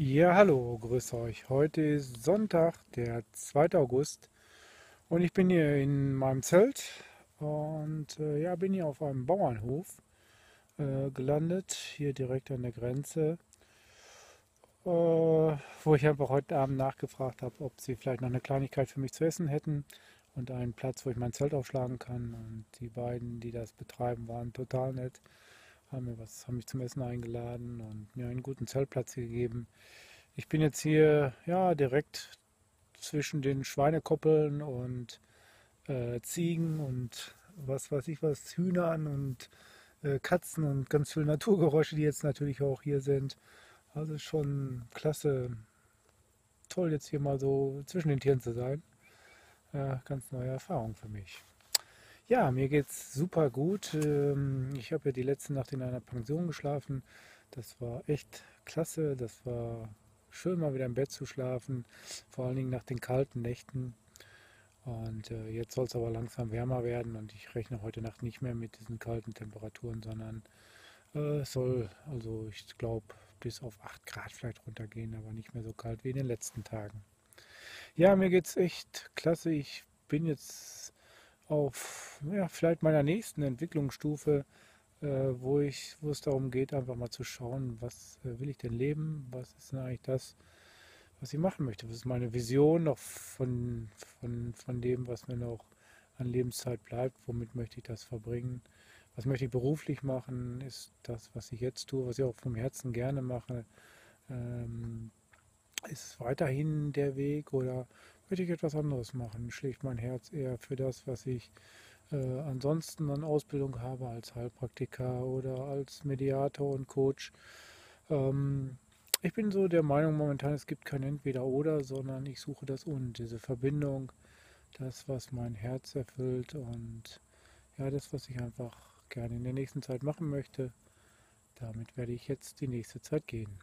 Ja, hallo, grüß euch. Heute ist Sonntag, der 2. August und ich bin hier in meinem Zelt und ja, bin hier auf einem Bauernhof gelandet, hier direkt an der Grenze, wo ich einfach heute Abend nachgefragt habe, ob sie vielleicht noch eine Kleinigkeit für mich zu essen hätten und einen Platz, wo ich mein Zelt aufschlagen kann, und die beiden, die das betreiben, waren total nett. Haben mich zum Essen eingeladen und mir einen guten Zeltplatz gegeben. Ich bin jetzt hier ja direkt zwischen den Schweinekoppeln und Ziegen und was weiß ich was, Hühnern und Katzen und ganz viele Naturgeräusche, die jetzt natürlich auch hier sind. Also schon klasse, toll jetzt hier mal so zwischen den Tieren zu sein. Ganz neue Erfahrung für mich. Ja, mir geht's super gut. Ich habe ja die letzte Nacht in einer Pension geschlafen. Das war echt klasse. Das war schön, mal wieder im Bett zu schlafen. Vor allen Dingen nach den kalten Nächten. Und jetzt soll es aber langsam wärmer werden. Und ich rechne heute Nacht nicht mehr mit diesen kalten Temperaturen, sondern es soll, also ich glaube, bis auf 8 Grad vielleicht runtergehen, aber nicht mehr so kalt wie in den letzten Tagen. Ja, mir geht's echt klasse. Ich bin jetzt auf ja, vielleicht meiner nächsten Entwicklungsstufe, wo es darum geht, einfach mal zu schauen, was will ich denn leben, was ist denn eigentlich das, was ich machen möchte, was ist meine Vision noch von dem, was mir noch an Lebenszeit bleibt, womit möchte ich das verbringen, was möchte ich beruflich machen, ist das, was ich jetzt tue, was ich auch vom Herzen gerne mache, ist weiterhin der Weg oder möchte ich etwas anderes machen? Schlägt mein Herz eher für das, was ich ansonsten an Ausbildung habe als Heilpraktiker oder als Mediator und Coach? Ich bin so der Meinung momentan, es gibt kein Entweder-Oder, sondern ich suche das Und, diese Verbindung, das, was mein Herz erfüllt und ja, das, was ich einfach gerne in der nächsten Zeit machen möchte. Damit werde ich jetzt die nächste Zeit gehen.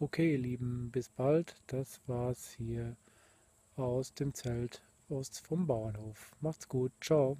Okay, ihr Lieben, bis bald. Das war's hier aus dem Zelt vom Bauernhof. Macht's gut, ciao.